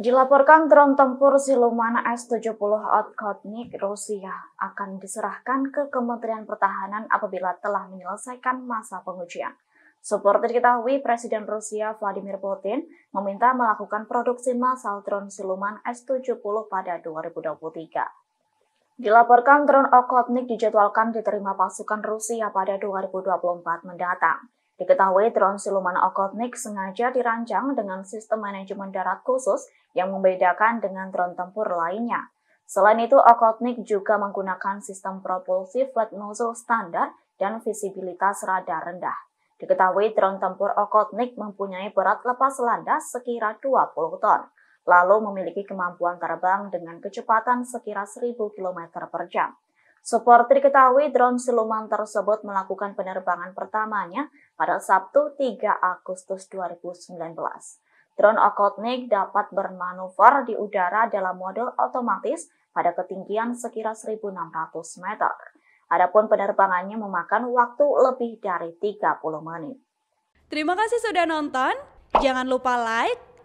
Dilaporkan drone tempur siluman S-70 Okhotnik Rusia akan diserahkan ke Kementerian Pertahanan apabila telah menyelesaikan masa pengujian. Seperti diketahui, Presiden Rusia Vladimir Putin meminta melakukan produksi massal drone siluman S-70 pada 2023. Dilaporkan drone Okhotnik dijadwalkan diterima pasukan Rusia pada 2024 mendatang. Diketahui drone siluman Okhotnik sengaja dirancang dengan sistem manajemen darat khusus yang membedakan dengan drone tempur lainnya. Selain itu, Okhotnik juga menggunakan sistem propulsi flat nozzle standar dan visibilitas radar rendah. Diketahui drone tempur Okhotnik mempunyai berat lepas landas sekira 20 ton, lalu memiliki kemampuan terbang dengan kecepatan sekira 1000 km per jam. Seperti diketahui, drone siluman tersebut melakukan penerbangan pertamanya pada Sabtu 3 Agustus 2019. Drone Okhotnik dapat bermanuver di udara dalam mode otomatis pada ketinggian sekira 1.600 meter. Adapun penerbangannya memakan waktu lebih dari 30 menit. Terima kasih sudah nonton. Jangan lupa like,